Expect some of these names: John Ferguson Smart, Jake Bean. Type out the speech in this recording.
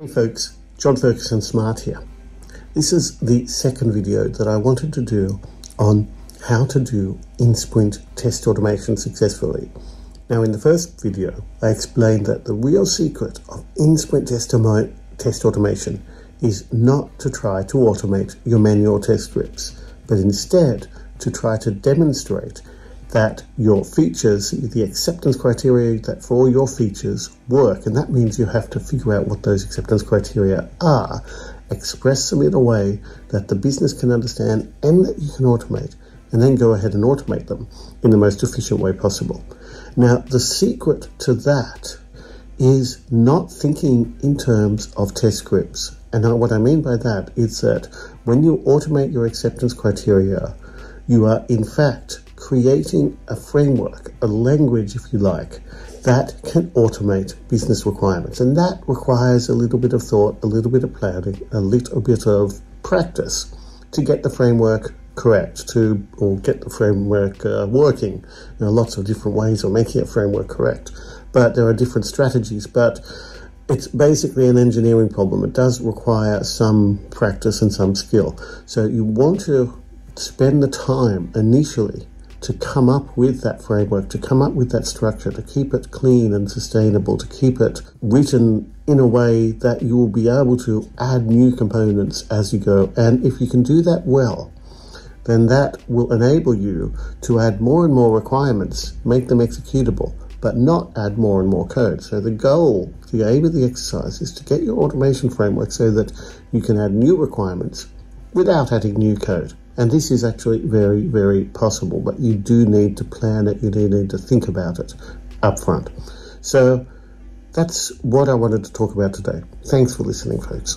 Hey folks, John Ferguson Smart here. This is the second video that I wanted to do on how to do in-sprint test automation successfully. Now in the first video, I explained that the real secret of in-sprint test automation is not to try to automate your manual test scripts, but instead to try to demonstrate that your features, the acceptance criteria that for all your features work, and that means you have to figure out what those acceptance criteria are, express them in a way that the business can understand and that you can automate, and then go ahead and automate them in the most efficient way possible. Now, the secret to that is not thinking in terms of test scripts. And what I mean by that is that when you automate your acceptance criteria, you are in fact creating a framework, a language, if you like, that can automate business requirements. And that requires a little bit of thought, a little bit of planning, a little bit of practice to get the framework correct, or get the framework working. There are lots of different ways of making a framework correct, but there are different strategies. But it's basically an engineering problem. It does require some practice and some skill. So you want to spend the time initially to come up with that framework, to come up with that structure, to keep it clean and sustainable, to keep it written in a way that you will be able to add new components as you go. And if you can do that well, then that will enable you to add more and more requirements, make them executable, but not add more and more code. So the goal, the aim of the exercise is to get your automation framework so that you can add new requirements without adding new code. And this is actually very, very possible, but you do need to plan it, you do need to think about it up front. So that's what I wanted to talk about today. Thanks for listening, folks.